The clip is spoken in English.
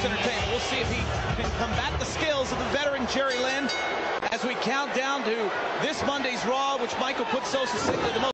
Sports Entertainment. We'll see if he can combat the skills of the veteran Jerry Lynn as we count down to this Monday's Raw, which Michael put so succinctly the most.